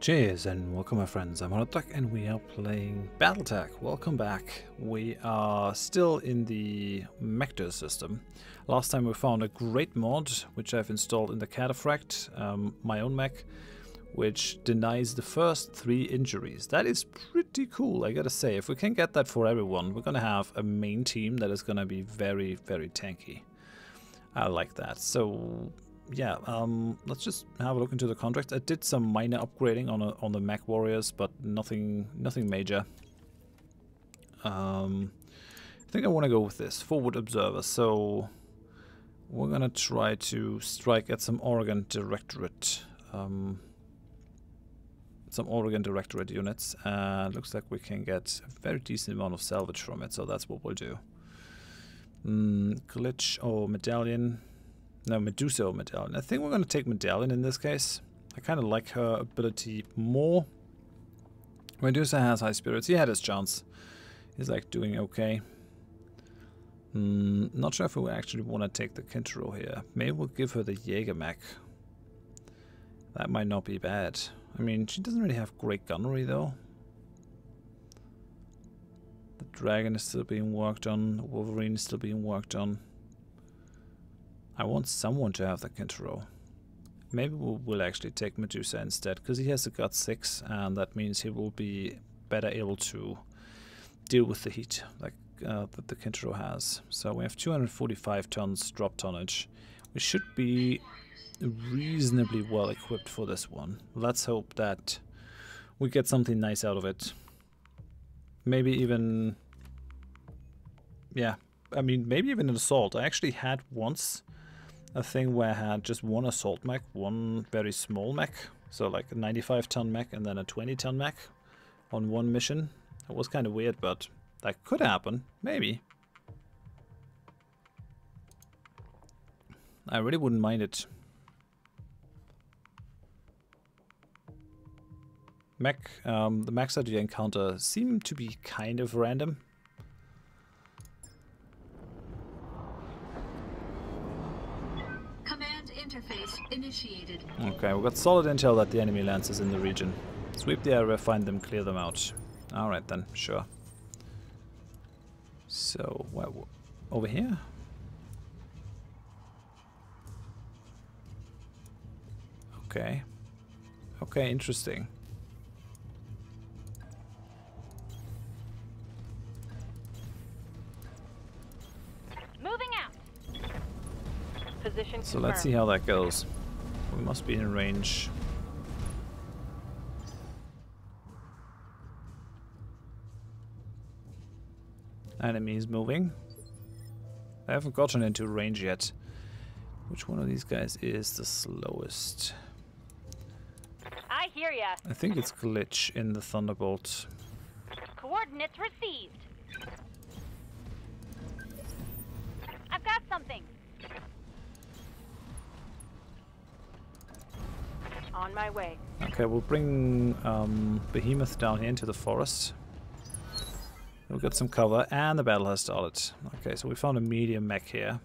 Cheers and welcome my friends, I'm Horath Drak and we are playing BattleTech. Welcome back. We are still in the Mecto system. Last time we found a great mod, which I've installed in the Cataphract, my own mech, which denies the first 3 injuries. That is pretty cool, I gotta say. If we can get that for everyone, we're gonna have a main team that is gonna be very, very tanky. I like that. So yeah, let's just have a look into the contract. I did some minor upgrading on the mech warriors, but nothing major. I think I want to go with this forward observer. So we're gonna try to strike at some Aurigan Directorate, units. Looks like we can get a very decent amount of salvage from it, so that's what we'll do. Glitch or Medallion. No, Medusa or Medallion. I think we're going to take Medallion in this case. I kind of like her ability more. Medusa has high spirits. He had his chance. He's like doing okay. Not sure if we actually want to take the Kintaro here. Maybe we'll give her the Jäger mech. That might not be bad. I mean, she doesn't really have great gunnery though. The dragon is still being worked on. The Wolverine is still being worked on. I want someone to have the Kintaro. Maybe we'll actually take Medusa instead, because he has a gut 6, and that means he will be better able to deal with the heat like that the Kintaro has. So we have 245 tons drop tonnage. We should be reasonably well equipped for this one. Let's hope that we get something nice out of it. Maybe even, yeah, I mean, maybe even an assault. I actually had once a thing where I had just one assault mech, one very small mech, so like a 95-ton mech and then a 20-ton mech on one mission. It was kind of weird, but that could happen, maybe. I really wouldn't mind it. Mech, the mechs that you encounter seem to be kind of random. Initiated. Okay, we've got solid intel that the enemy lance is in the region. Sweep the area, find them, clear them out. Alright then, sure. So, over here? Okay. Okay, interesting. Moving out. Position. So let's see how that goes. We must be in range. Enemies moving. I haven't gotten into range yet. Which one of these guys is the slowest? I hear ya. I think it's Glitch in the Thunderbolt. Coordinates received. I've got something. On my way. Okay, we'll bring Behemoth down here into the forest. We've got some cover, and the battle has started. Okay, so we found a medium mech here.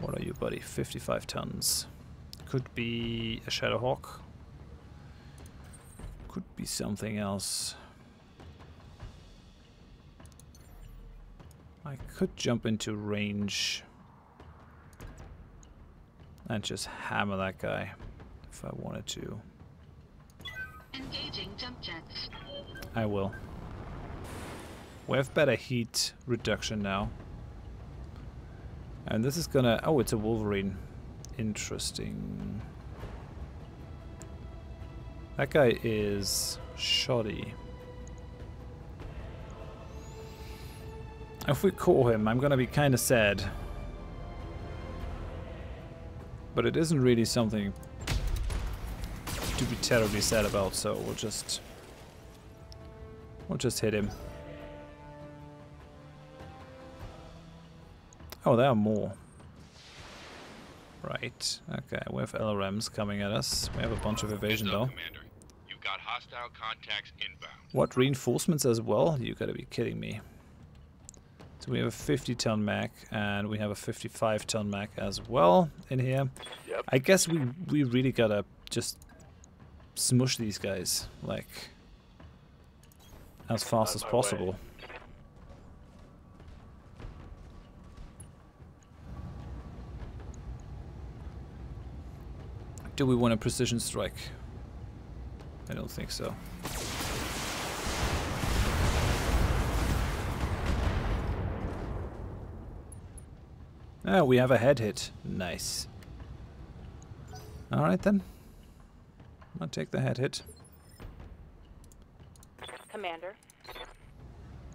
What are you, buddy? 55 tons. Could be a Shadowhawk. Could be something else. I could jump into range and just hammer that guy. If I wanted to. Engaging jump jets. I will. We have better heat reduction now. And this is gonna... Oh, it's a Wolverine. Interesting. That guy is shoddy. If we call him, I'm gonna be kinda sad. But it isn't really something to be terribly sad about, so we'll just hit him. Oh, there are more. Right. Okay, we have LRMs coming at us. We have a bunch of evasion though. Commander, you've got hostile contacts inbound. What, reinforcements as well? You gotta be kidding me. So we have a 50-ton mech, and we have a 55-ton mech as well in here. Yep. I guess we really gotta just smush these guys, like, as fast as possible. Do we want a precision strike? I don't think so. Oh, we have a head hit. Nice. Alright then. I'll take the head hit. Commander.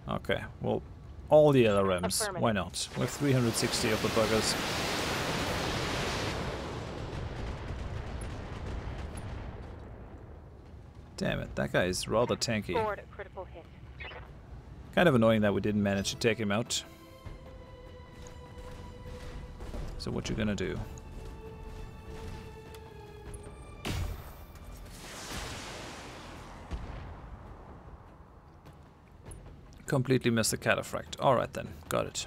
Okay, well, all the LRMs. Why not? We have 360 of the buggers. Damn it, that guy is rather tanky. Kind of annoying that we didn't manage to take him out. So what you gonna do? Completely missed the Cataphract. Alright then, got it.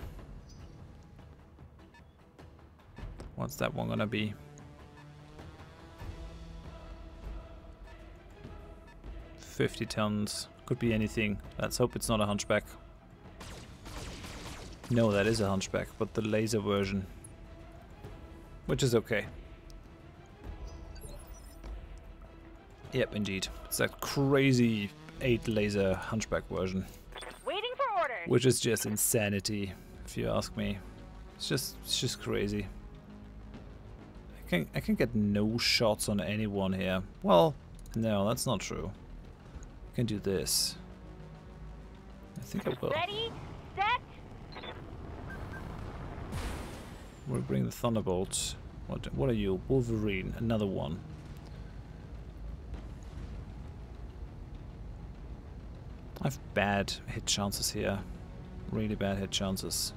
What's that one gonna be? $50 tons. Could be anything. Let's hope it's not a Hunchback. No, that is a Hunchback, but the laser version. Which is okay. Yep, indeed. It's that crazy 8 laser Hunchback version. Waiting for orders. Which is just insanity, if you ask me. It's just crazy. I can get no shots on anyone here. Well, no, that's not true. I can do this. I think I will. Ready, set. We'll bring the Thunderbolts. What are you? Wolverine, another one. I have bad hit chances here. Really bad hit chances.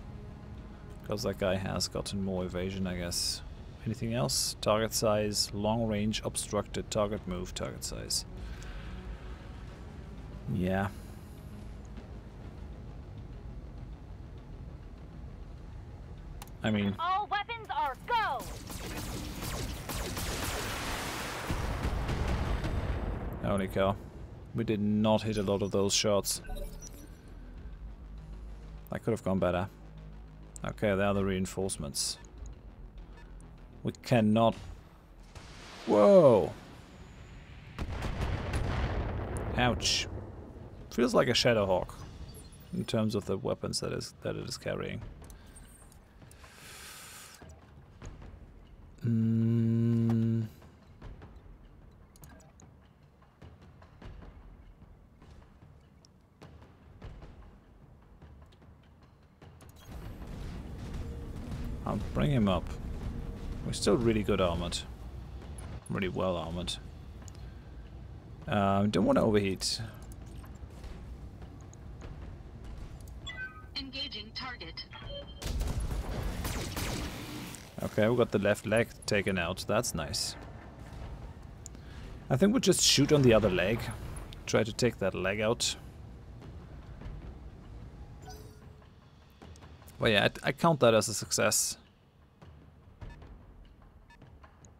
Because that guy has gotten more evasion, I guess. Anything else? Target size, long range, obstructed, target move, target size. Yeah. I mean, all weapons are go. Holy cow. We did not hit a lot of those shots. That could have gone better. Okay, there are the reinforcements. We cannot. Whoa. Ouch. Feels like a Shadowhawk in terms of the weapons that it is carrying. I'll bring him up. We're still really good armored. Really well armored. Don't want to overheat. Engaging target. Okay, we got the left leg taken out. That's nice. I think we'll just shoot on the other leg. Try to take that leg out. Well, yeah, I count that as a success.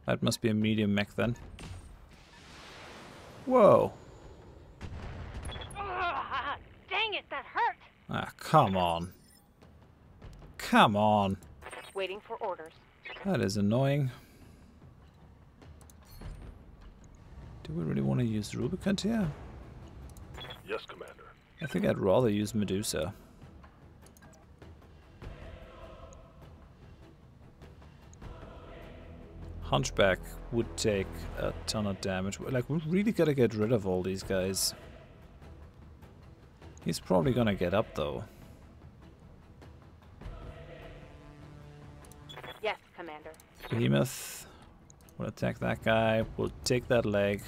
That must be a medium mech then. Whoa. Dang it, that hurt. Ah, come on. Come on. Waiting for orders. That is annoying. Do we really want to use Rubinkant here? Yes, Commander. I think I'd rather use Medusa. Hunchback would take a ton of damage. Like, we really gotta get rid of all these guys. He's probably gonna get up though. Yes, Commander. Behemoth. We'll attack that guy. We'll take that leg.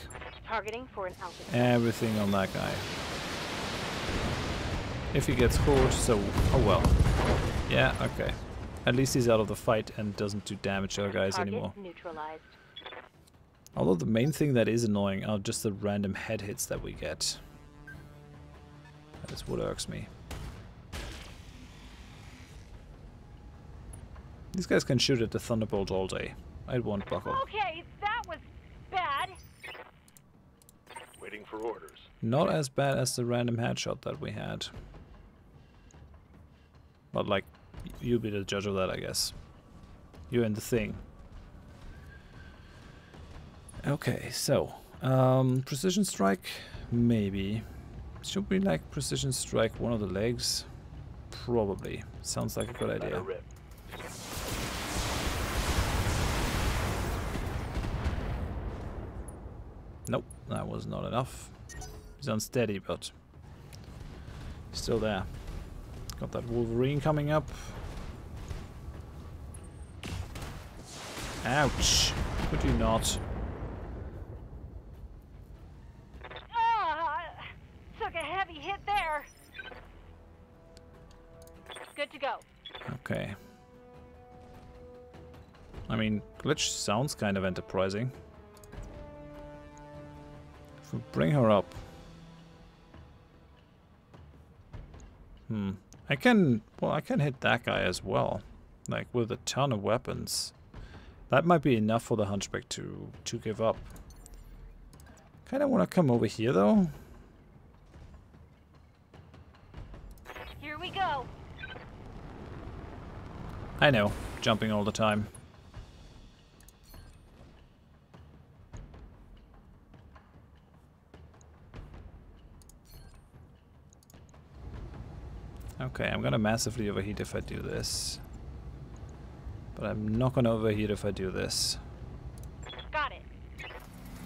Targeting for an altitude. Everything on that guy. If he gets caught, so oh well. Yeah, okay. At least he's out of the fight and doesn't do damage to our guys anymore. Although the main thing that is annoying are just the random head hits that we get. That is what irks me. These guys can shoot at the Thunderbolt all day. I won't buckle. Okay, that was bad. Waiting for orders. Not as bad as the random headshot that we had. But like, you'll be the judge of that, I guess. You're in the thing. Okay, so precision strike, maybe. Should we like precision strike one of the legs? Probably. Sounds like a good idea. Nope, that was not enough. He's unsteady, but still there. Got that Wolverine coming up. Ouch! Could you not? Took a heavy hit there. Good to go. Okay. I mean, Glitch sounds kind of enterprising. If we bring her up. Hmm. I can hit that guy as well. Like, with a ton of weapons. That might be enough for the Hunchback to give up. Kinda wanna come over here though. Here we go. I know, jumping all the time. Okay, I'm gonna massively overheat if I do this. But I'm not gonna overheat if I do this. Got it.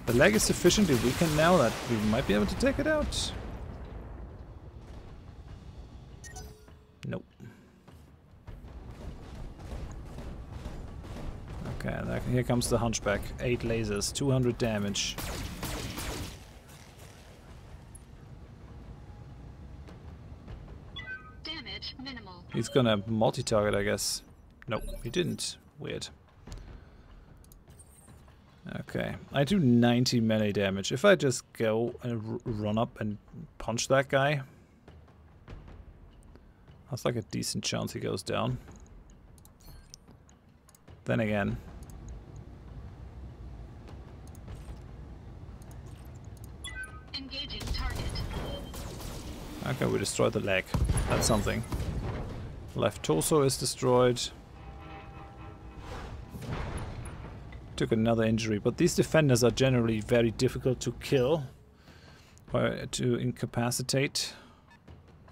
The leg is sufficiently weakened now that we might be able to take it out. Nope. Okay, here comes the Hunchback. 8 lasers, 200 damage. Damage minimal. He's gonna multi-target, I guess. Nope, he didn't. Weird. Okay, I do 90 melee damage. If I just go and run up and punch that guy, that's like a decent chance he goes down. Then again, engaging target. Okay, we destroyed the leg. That's something. Left torso is destroyed. Took another injury, but these defenders are generally very difficult to kill or to incapacitate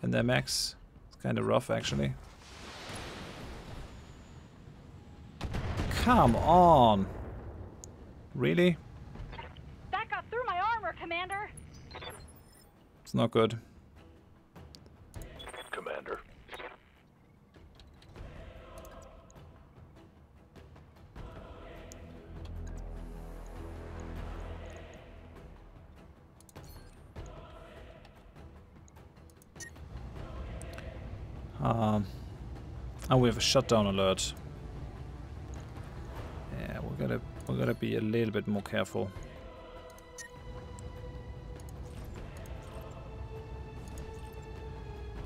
in their mechs. It's kind of rough, actually. Come on! Really? That got through my armor, Commander! It's not good. Commander. Oh, we have a shutdown alert. Yeah, we're gonna be a little bit more careful.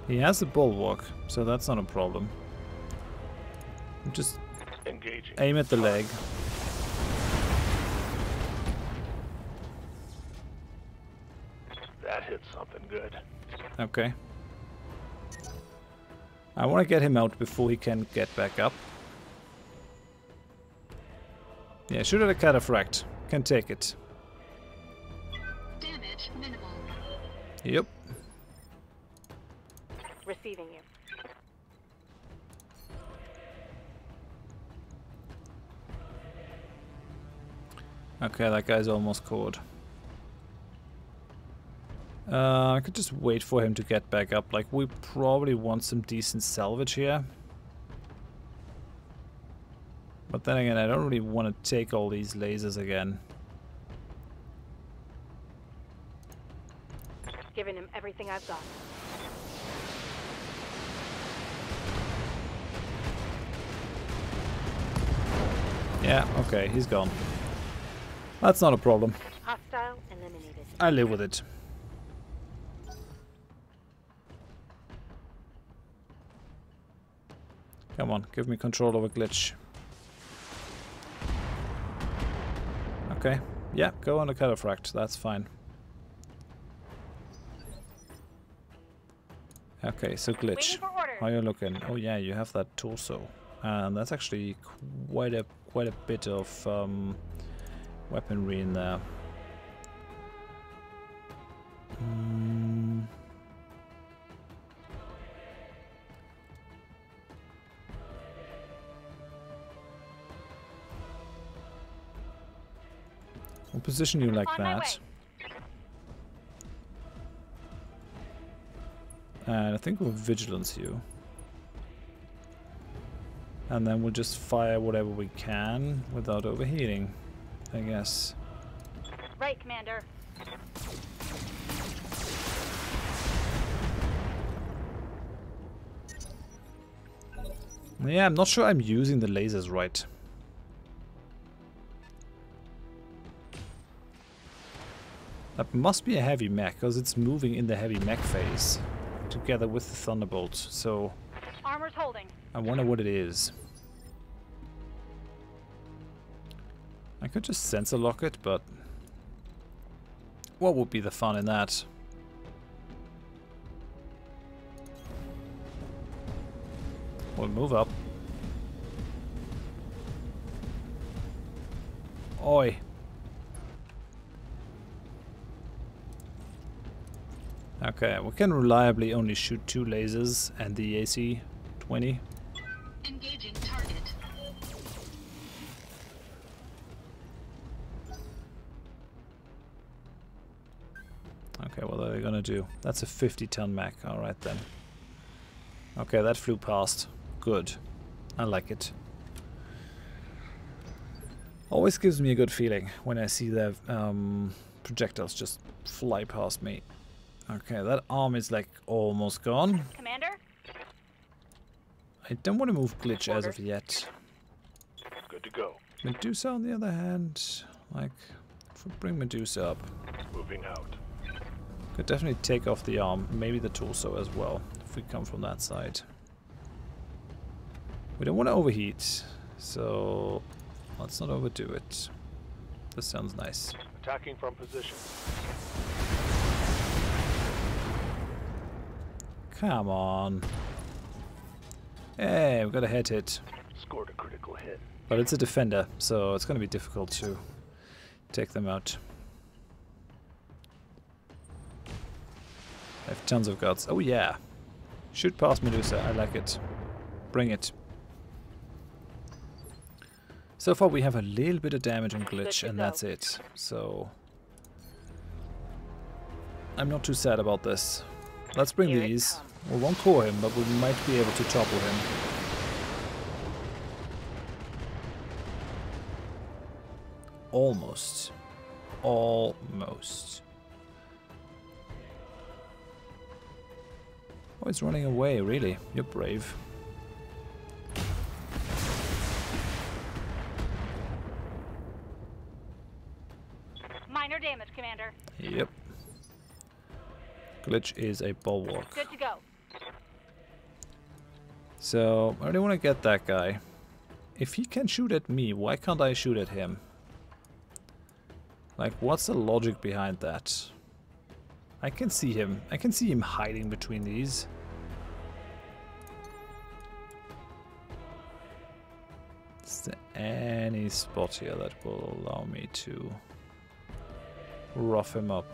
He has a bulwark, so that's not a problem. Just engaging. Aim at the leg. That hit something good. Okay. I want to get him out before he can get back up. Yeah, shoot at a Cataphract. Can take it. Damage minimal. Yep. Receiving you. Okay, that guy's almost caught. I could just wait for him to get back up. Like, we probably want some decent salvage here. But then again, I don't really want to take all these lasers again. Giving him everything I've got. Yeah, okay, he's gone. That's not a problem. Hostile eliminated. I live with it. Come on, give me control over Glitch. Okay, yeah, go on the Cataphract, that's fine. Okay, so Glitch, how are you looking? Oh yeah, you have that torso. And that's actually quite a bit of weaponry in there. We'll position you like that. And I think we'll vigilance you. And then we'll just fire whatever we can without overheating, I guess. Right, Commander. Yeah, I'm not sure I'm using the lasers right. That must be a heavy mech, because it's moving in the heavy mech phase, together with the Thunderbolt, so armor's holding. I wonder what it is. I could just sensor lock it, but what would be the fun in that? We'll move up. Oi. Okay, we can reliably only shoot 2 lasers and the AC-20. Engaging target. Okay, what are they gonna do? That's a 50-ton mech. All right then. Okay, that flew past. Good. I like it. Always gives me a good feeling when I see the projectiles just fly past me. Okay, that arm is like almost gone. Commander? I don't want to move Glitch as of yet. Good to go. Medusa on the other hand, like, if we bring Medusa up. Moving out. Could definitely take off the arm, maybe the torso as well, if we come from that side. We don't want to overheat, so let's not overdo it. This sounds nice. Attacking from position. Come on. Hey, we got a head hit. Scored a critical hit. But it's a defender, so it's going to be difficult to take them out. I have tons of guards. Oh yeah. Shoot past Medusa. I like it. Bring it. So far we have a little bit of damage on Glitch and that's it. So I'm not too sad about this. Let's bring these. We won't core him, but we might be able to topple him. Almost. Almost. Oh, it's running away, really. You're brave. Minor damage, Commander. Yep. Glitch is a bulwark. Good to go. So, I really want to get that guy. If he can shoot at me, why can't I shoot at him? Like, what's the logic behind that? I can see him. I can see him hiding between these. Is there any spot here that will allow me to rough him up?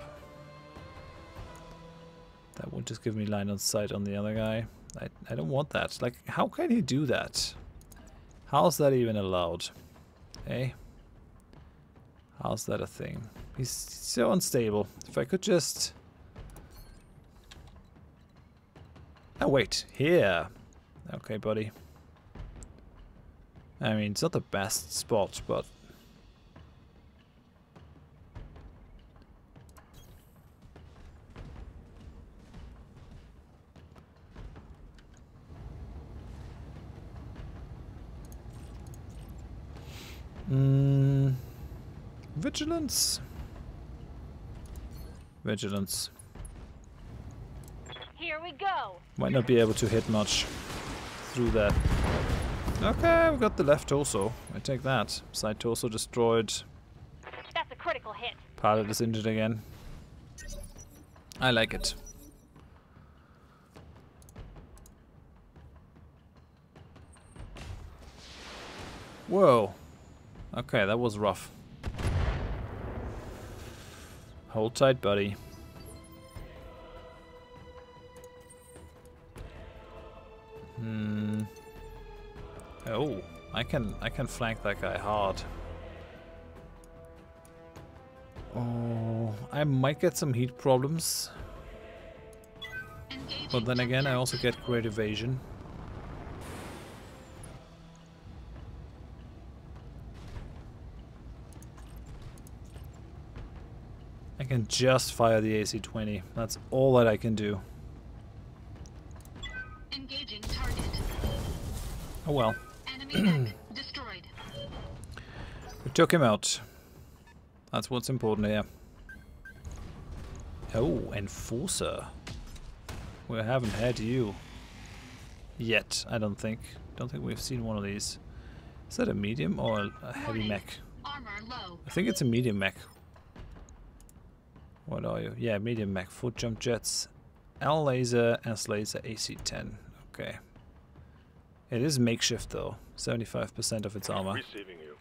That would just give me line of sight on the other guy. I don't want that. Like, how can he do that? How's that even allowed? Hey? How's that a thing? He's so unstable. If I could just... Oh, wait. Here. Okay, buddy. I mean, it's not the best spot, but... Vigilance. Vigilance. Here we go. Might not be able to hit much through that. Okay, we got the left torso. I take that. Side torso destroyed. That's a critical hit. Pilot is injured again. I like it. Whoa. Okay, that was rough. Hold tight, buddy. Hmm. Oh, I can flank that guy hard. Oh, I might get some heat problems. But then again, I also get great evasion. I can just fire the AC-20. That's all that I can do. Engaging target. Oh well. Enemy destroyed. We took him out. That's what's important here. Oh, Enforcer. We haven't had you yet, I don't think. Don't think we've seen one of these. Is that a medium or a heavy mech? Armor low. I think it's a medium mech. What are you? Yeah, medium mech. Foot jump jets. L laser, S laser, AC-10. Okay. It is makeshift though. 75% of its armor. Receiving you.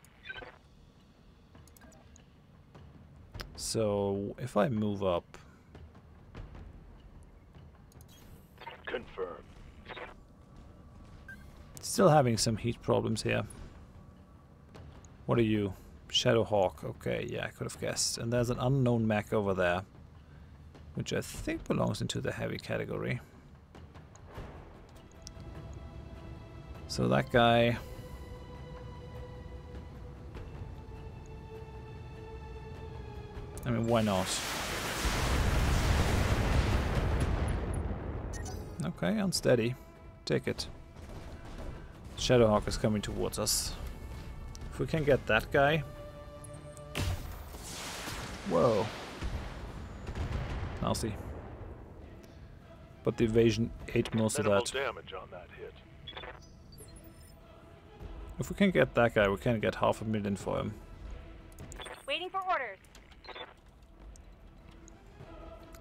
So, if I move up... Confirm. Still having some heat problems here. What are you? Shadowhawk. Okay, yeah, I could have guessed. And there's an unknown mech over there, which I think belongs into the heavy category. So that guy... I mean, why not? Okay, unsteady. Take it. Shadowhawk is coming towards us. If we can get that guy... Whoa. Nasty. But the evasion ate most of that. Damage on that hit. If we can get that guy, we can get 500,000 for him. Waiting for orders.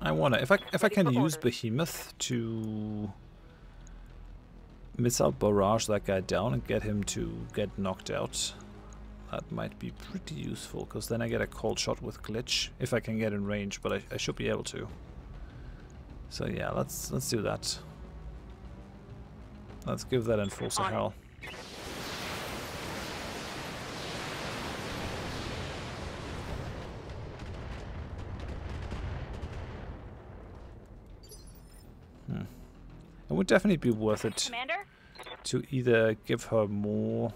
I wanna, if I can use Behemoth to missile barrage that guy down and get him to get knocked out, that might be pretty useful, because then I get a cold shot with Glitch, if I can get in range, but I should be able to. So yeah, let's do that. Let's give that Enforcer hell. It would definitely be worth it, Commander, to either give her more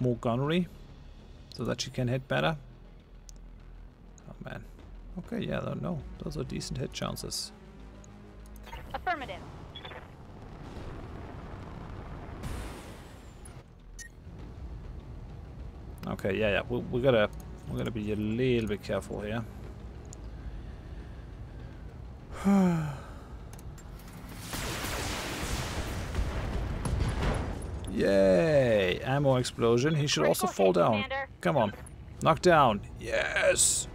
more gunnery so that she can hit better. Oh man. Okay, yeah, no, those are decent hit chances. Affirmative. Okay, yeah, we gotta be a little bit careful here. Yay! Ammo explosion. He should also fall down. Commander. Come on. Knock down. Yes!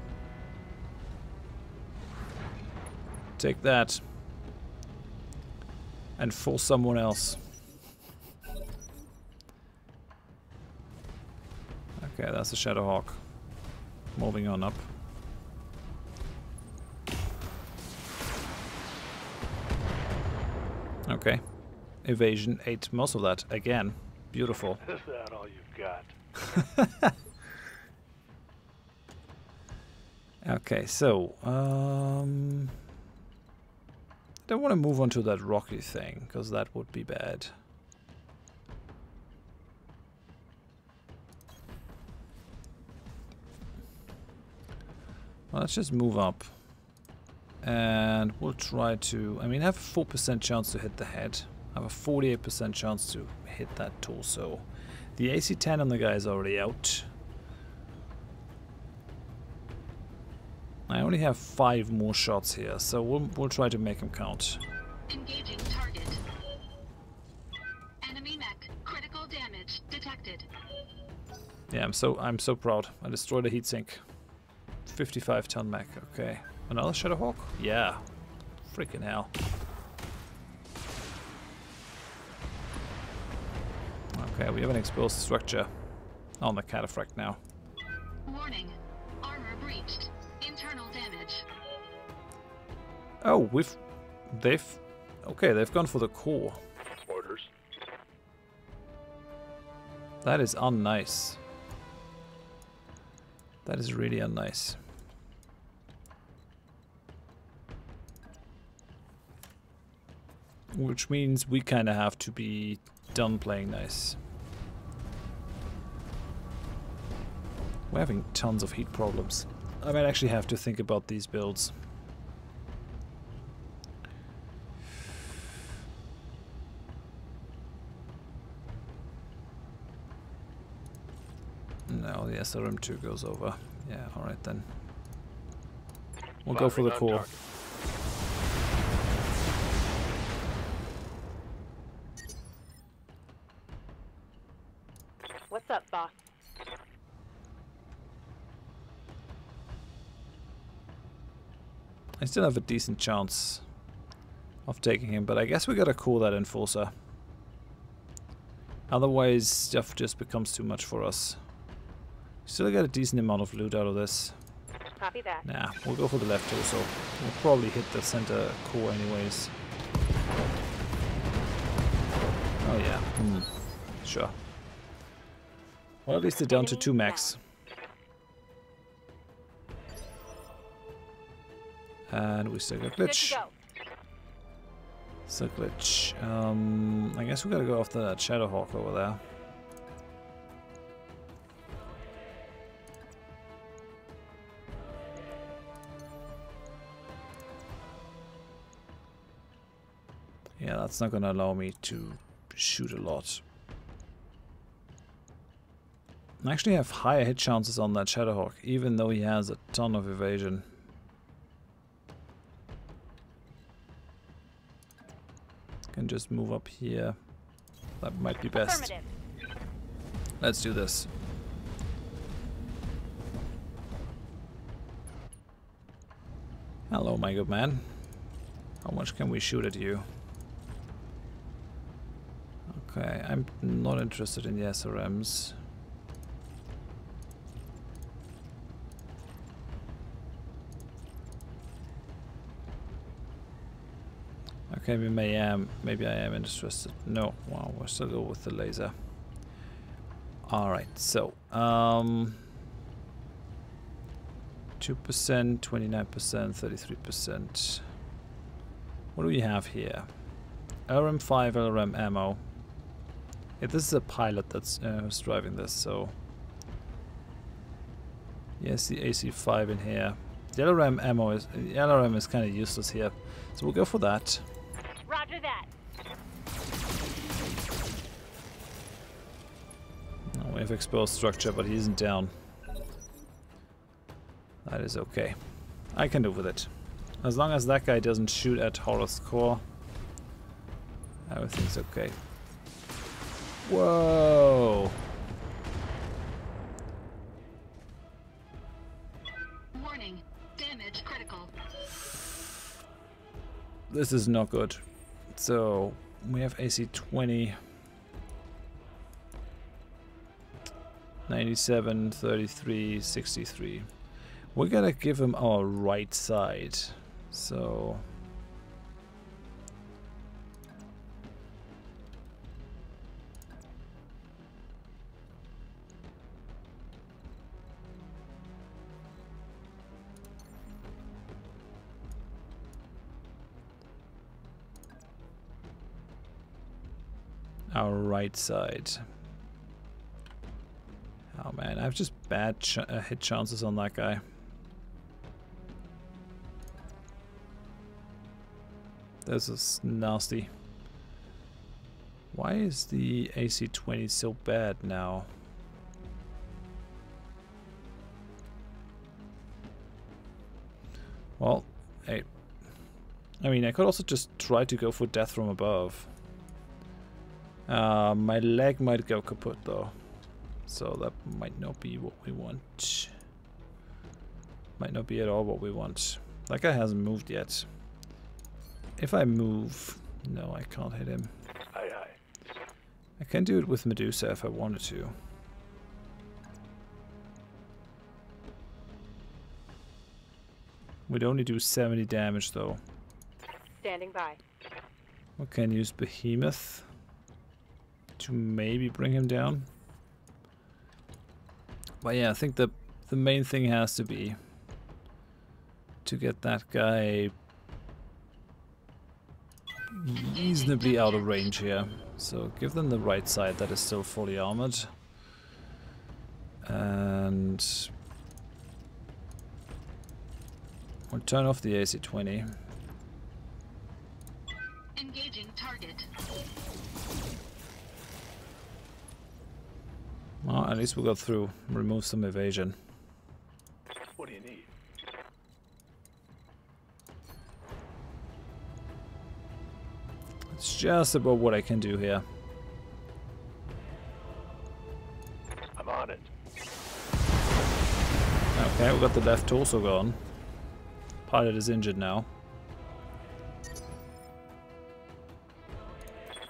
Take that. And fool someone else. Okay, that's a Shadowhawk. Moving on up. Okay. Evasion ate most of that again. Beautiful. Is that all you've got? Okay, so I don't want to move on to that rocky thing because that would be bad. Well, let's just move up, and we'll try to. I mean, I have a 4% chance to hit the head. I have a 48% chance to hit that torso. The AC-10 on the guy is already out. I only have 5 more shots here, so we'll try to make him count. Engaging target. Enemy mech. Critical damage detected. Yeah, I'm so proud. I destroyed a heatsink. 55-ton mech. Okay, another Shadowhawk. Yeah, freaking hell. Okay, we have an exposed structure on the Cataphract now. Warning. Armor breached. Internal damage. Oh, they've gone for the core. Orders. That is unnice. That is really unnice. Which means we kind of have to be done playing nice. We're having tons of heat problems. I might actually have to think about these builds. No, the SRM2 goes over. Yeah, alright then. We'll go for the core. What's up, boss? I still have a decent chance of taking him, but I guess we gotta call that Enforcer. Otherwise, stuff just becomes too much for us. Still got a decent amount of loot out of this. Copy that. Nah, we'll go for the left also. We'll probably hit the center core anyways. Oh yeah, sure. Well, at least they're down to 2 max. And we still got Glitch. So Glitch. I guess we gotta go after that Shadowhawk over there. Yeah, that's not gonna allow me to shoot a lot. I actually have higher hit chances on that Shadowhawk, even though he has a ton of evasion. Can just move up here. That might be best. Let's do this. Hello, my good man. How much can we shoot at you? Okay, I'm not interested in the SRMs. Okay, maybe I am interested. No, wow, we'll still go with the laser. Alright, so 2%, 29%, 33%. What do we have here? LRM5, LRM ammo. Yeah, this is a pilot that's who's driving this, so yes, the AC5 in here. The LRM ammo is kinda useless here. So we'll go for that. Roger that. No, we have exposed structure, but he isn't down. That is okay. I can live with it. As long as that guy doesn't shoot at Horath core, everything's okay. Whoa! Warning, damage critical. This is not good. So we have AC 20, 97, 33, 63. We're gonna give him our right side. So our right side. Oh man, I have just bad hit chances on that guy. This is nasty. Why is the AC-20 so bad now? Well, hey. I mean, I could also just try to go for death from above. My leg might go kaput though, so that might not be what we want. Might not be at all what we want. That guy hasn't moved yet. If I move, no, I can't hit him. I can do it with Medusa if I wanted to. We'd only do 70 damage though. Standing by. We can use Behemoth to maybe bring him down. But yeah, I think the main thing has to be to get that guy reasonably out of range here. So give them the right side that is still fully armored. And we'll turn off the AC-20. Engaging target. Well, at least we got through. Remove some evasion. What do you need? It's just about what I can do here. I'm on it. Okay, we got the left torso gone. Pilot is injured now.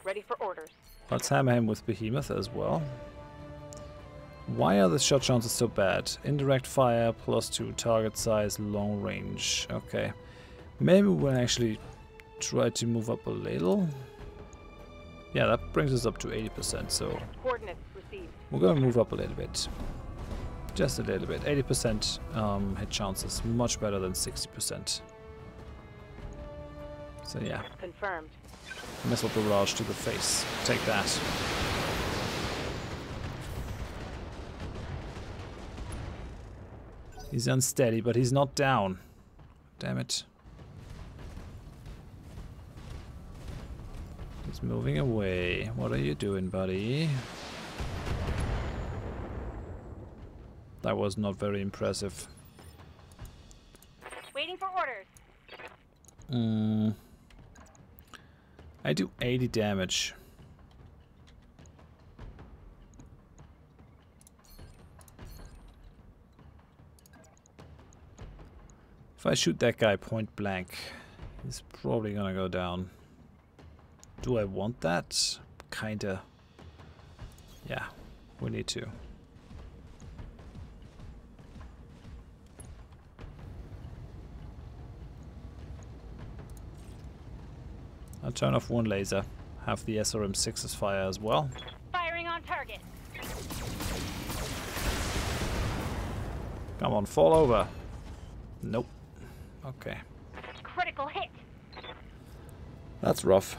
Ready for orders. Let's hammer him with Behemoth as well. Why are the shot chances so bad? Indirect fire, +2, target size, long range. Okay. Maybe we'll actually try to move up a little. Yeah, that brings us up to 80%, so coordinates received. We're going to move up a little bit. Just a little bit. 80% hit chances. Much better than 60%. So yeah. Confirmed. Missile barrage to the face. Take that. He's unsteady, but he's not down. Damn it. He's moving away. What are you doing, buddy? That was not very impressive. Waiting for orders. I do 80 damage. If I shoot that guy point blank, he's probably gonna go down. Do I want that? Kinda. Yeah, we need to. I'll turn off one laser. Have the SRM-6's fire as well. Firing on target. Come on, fall over. Nope. Okay. Critical hit. That's rough.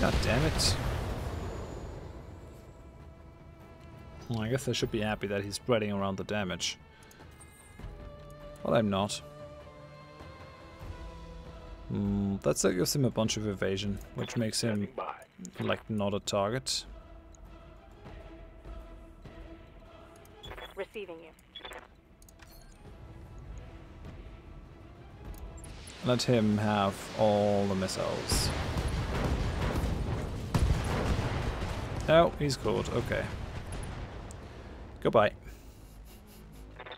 God damn it. Well, I guess I should be happy that he's spreading around the damage. But I'm not. That gives him a bunch of evasion, which makes him like not a target. Receiving you. Let him have all the missiles. Oh, he's caught. Okay. Goodbye.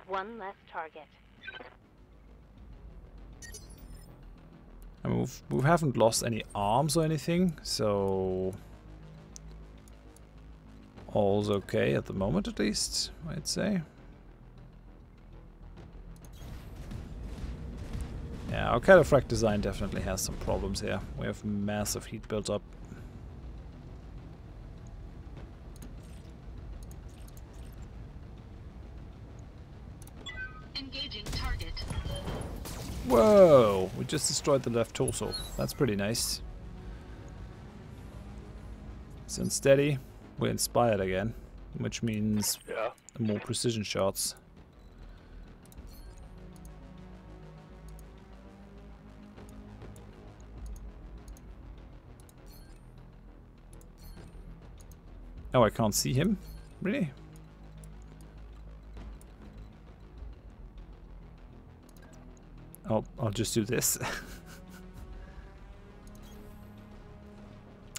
One less target. I mean, we haven't lost any arms or anything, so all's okay at the moment, at least, I'd say. Yeah, our Cataphract design definitely has some problems here. We have massive heat built up. Whoa! We just destroyed the left torso. That's pretty nice. It's unsteady. We're inspired again, which means more precision shots. Oh, I can't see him? Really? I'll just do this.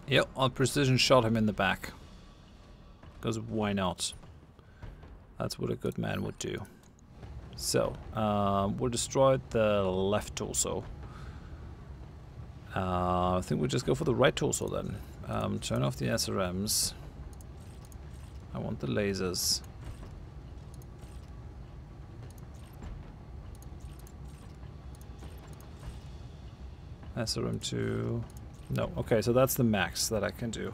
Yep, I'll precision shot him in the back. Because why not? That's what a good man would do. So, we'll destroy the left torso. I think we'll just go for the right torso then. Turn off the SRMs. I want the lasers. SRM2. No. Okay, so that's the max that I can do.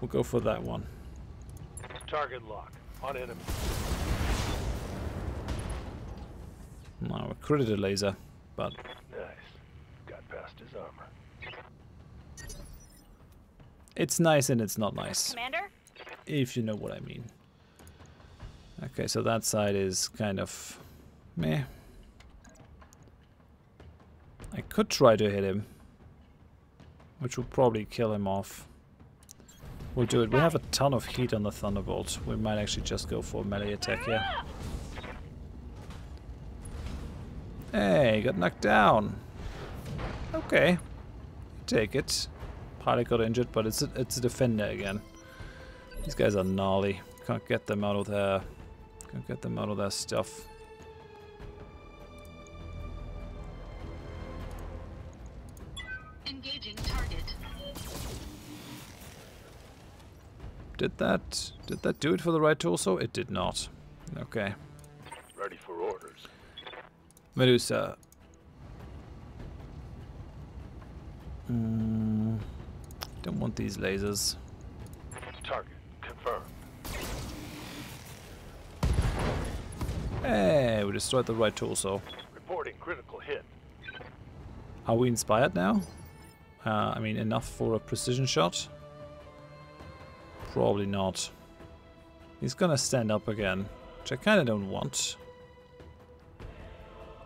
We'll go for that one. Target lock on enemy. No, a critical laser, but nice. Got past his armor. It's nice and it's not nice, Commander? If you know what I mean. Okay, so that side is kind of meh. I could try to hit him, which will probably kill him off. We'll do it. We have a ton of heat on the Thunderbolt. We might actually just go for a melee attack here. Hey, got knocked down. Okay. Take it. Pilot got injured, but it's a defender again. These guys are gnarly. Can't get them out of their stuff. Engaging target. Did that do it for the right torso? It did not. Okay. Ready for orders. Medusa. Don't want these lasers. Target confirmed. Hey, we destroyed the right torso. Reporting critical hit. Are we inspired now? I mean, enough for a precision shot? Probably not. He's gonna stand up again, which I kind of don't want.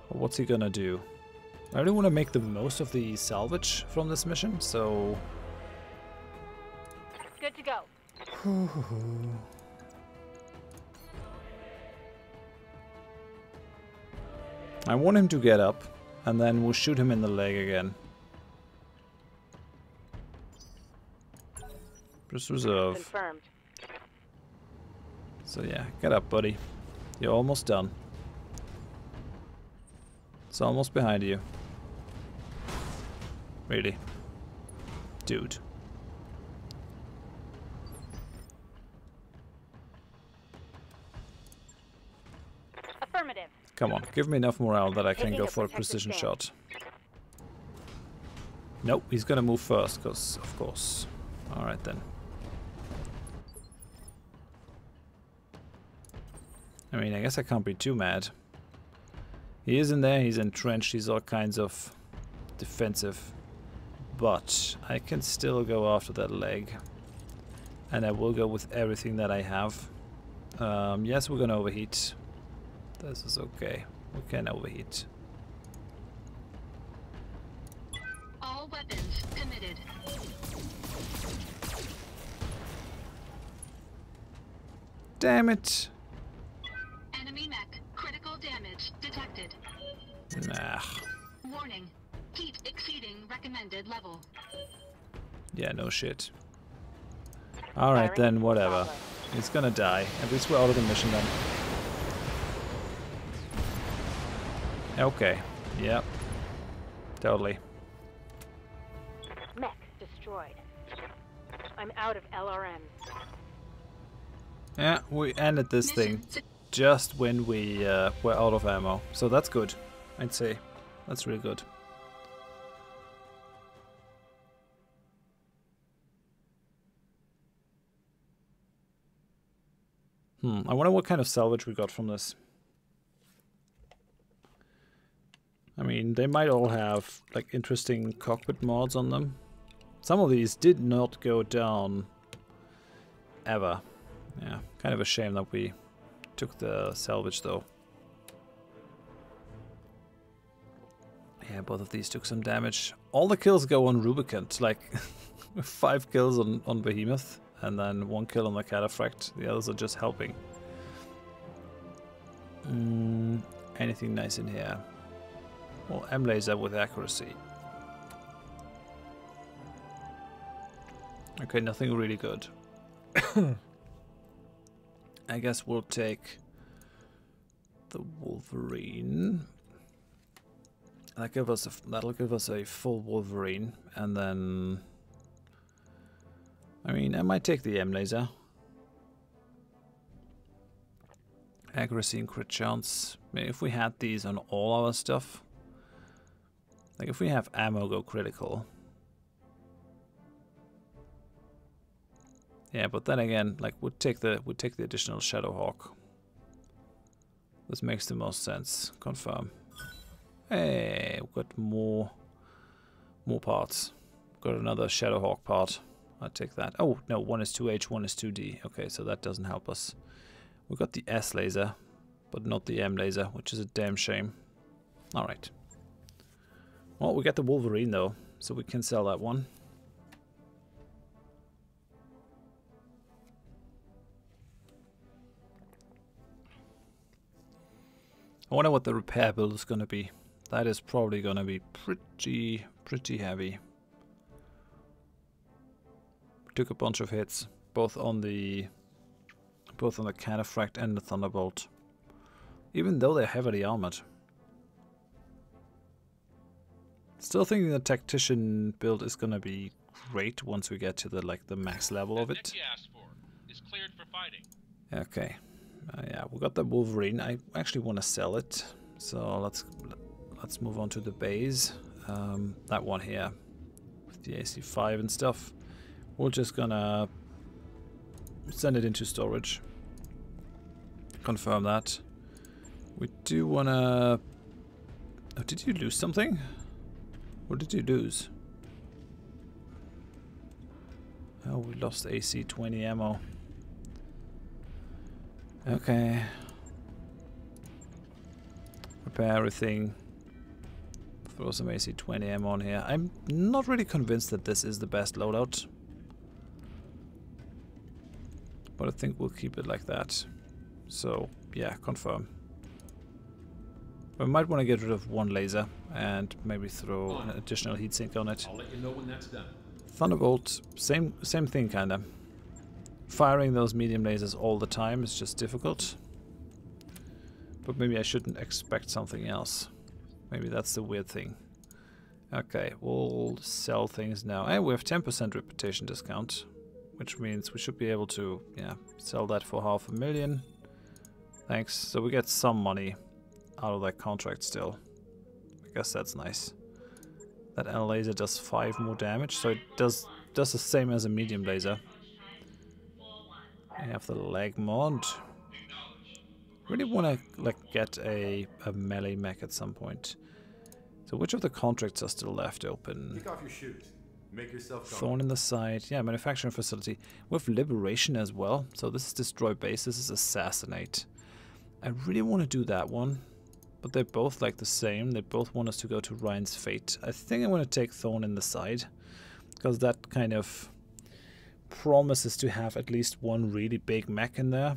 What's he gonna do? I really want to make the most of the salvage from this mission, so... Good to go. I want him to get up, and then we'll shoot him in the leg again. Press reserve. Confirmed. So yeah, get up, buddy. You're almost done. It's almost behind you. Really? Dude. Affirmative. Come on, give me enough morale that I can go for a precision shot. Nope, he's gonna move first, because of course. Alright then. I mean, I guess I can't be too mad. He is in there, he's entrenched, he's all kinds of defensive, but I can still go after that leg, and I will go with everything that I have. Yes, we're gonna overheat. This is okay, we can overheat. All weapons committed. Damn it! Nah. Warning. Heat exceeding recommended level. Yeah, no shit. Alright then, whatever. It's gonna die. At least we're out of the mission then. Okay. Yep. Totally. Mech destroyed. I'm out of LRM. Yeah, we ended this thing just when we were out of ammo. So that's good. I'd say that's really good. I wonder what kind of salvage we got from this. I mean, they might all have like interesting cockpit mods on them. Some of these did not go down ever. Yeah, kind of a shame that we took the salvage though. Yeah, both of these took some damage. All the kills go on Rubinkant, like 5 kills on Behemoth, and then 1 kill on the Cataphract. The others are just helping. Anything nice in here? Well, M laser with accuracy. Okay, nothing really good. I guess we'll take the Wolverine. That'll give us a full Wolverine, and then I might take the M laser. Accuracy and crit chance. Maybe if we had these on all our stuff. Like if we have ammo go critical. Yeah, but then again, like we'd take the additional Shadowhawk. This makes the most sense. Confirm. Hey, we've got more parts. Got another Shadowhawk part. I'll take that. Oh, no, one is 2H, one is 2D. Okay, so that doesn't help us. We got the S laser, but not the M laser, which is a damn shame. Alright. Well, we got the Wolverine, though, so we can sell that one. I wonder what the repair build is going to be. That is probably going to be pretty heavy. Took a bunch of hits, both on the Cataphract and the Thunderbolt, even though they're heavily armored. Still thinking the Tactician build is gonna be great once we get to the max level of it. Okay, yeah, we got the Wolverine. I actually want to sell it, so let's move on to the bays. That one here with the AC5 and stuff. We're just gonna send it into storage. Confirm that. We do wanna... Oh, did you lose something? What did you lose? Oh, we lost AC-20 ammo. Okay. Repair everything. Throw some AC-20 ammo on here. I'm not really convinced that this is the best loadout, but I think we'll keep it like that. So yeah, confirm. We might want to get rid of one laser and maybe throw an additional heatsink on it. I'll let you know when that's done. Thunderbolt, same thing kinda. Firing those medium lasers all the time is just difficult. But maybe I shouldn't expect something else. Maybe that's the weird thing. Okay, we'll sell things now. And we have 10% reputation discount, which means we should be able to, yeah, sell that for 500,000. Thanks. So we get some money out of that contract still. I guess that's nice. That L laser does 5 more damage, so it does the same as a medium laser. I have the lag mod. Really want to get a melee mech at some point. So which of the contracts are still left open? Take off your shoes. Make yourself calm. Thorn in the side. Yeah, manufacturing facility. With liberation as well. So this is destroy base. This is assassinate. I really want to do that one. But they're both the same. They both want us to go to Ryan's fate. I think I want to take thorn in the side, because that kind of promises to have at least one really big mech in there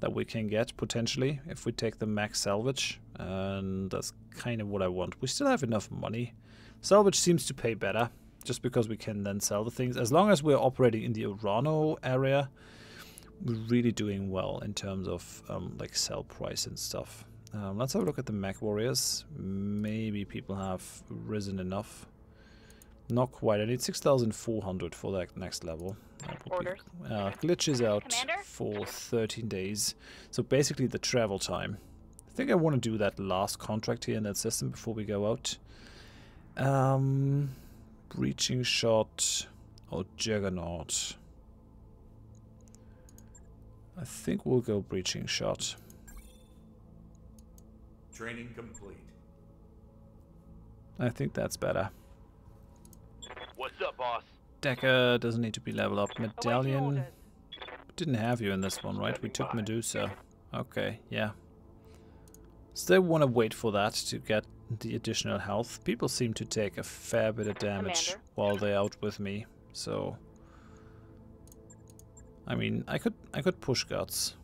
that we can get potentially if we take the mech salvage. And that's kind of what I want. We still have enough money. Salvage seems to pay better, just because we can then sell the things. As long as we're operating in the Arano area, we're really doing well in terms of sell price and stuff. Let's have a look at the mech warriors. Maybe people have risen enough. Not quite. I need 6,400 for that next level. Glitch is out for 13 days. So basically the travel time. I think I want to do that last contract here in that system before we go out. Breaching shot or juggernaut. I think we'll go breaching shot. Training complete. I think that's better. What's up, boss? Decker doesn't need to be leveled up. Medallion. Didn't have you in this one, right? We took Medusa. Okay, yeah. Still want to wait for that to get the additional health. People seem to take a fair bit of damage while they're out with me, so I could push guts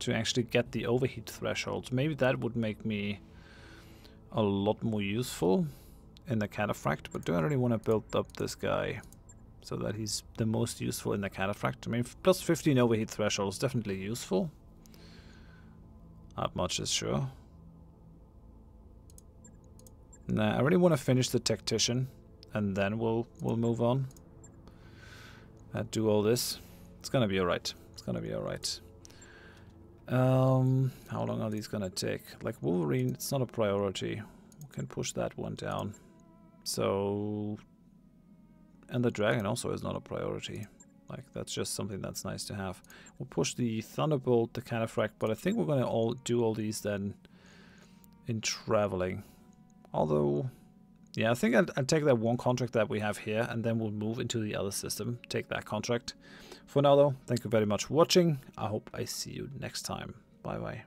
to actually get the overheat threshold. Maybe that would make me a lot more useful in the Cataphract, but do I really want to build up this guy so that he's the most useful in the Cataphract? I mean, plus 15 overheat threshold is definitely useful. Not much is sure. Nah, I really want to finish the tactician, and then we'll move on. Do all this. It's gonna be alright. It's gonna be alright. How long are these gonna take? Like Wolverine, it's not a priority. We can push that one down. So, and the dragon also is not a priority. Like, that's just something that's nice to have. We'll push the Thunderbolt, the Cataphract, but I think we're gonna all do all these then in traveling. Although, yeah, I think I'd take that one contract that we have here, and then we'll move into the other system, take that contract. For now, though, thank you very much for watching. I hope I see you next time. Bye-bye.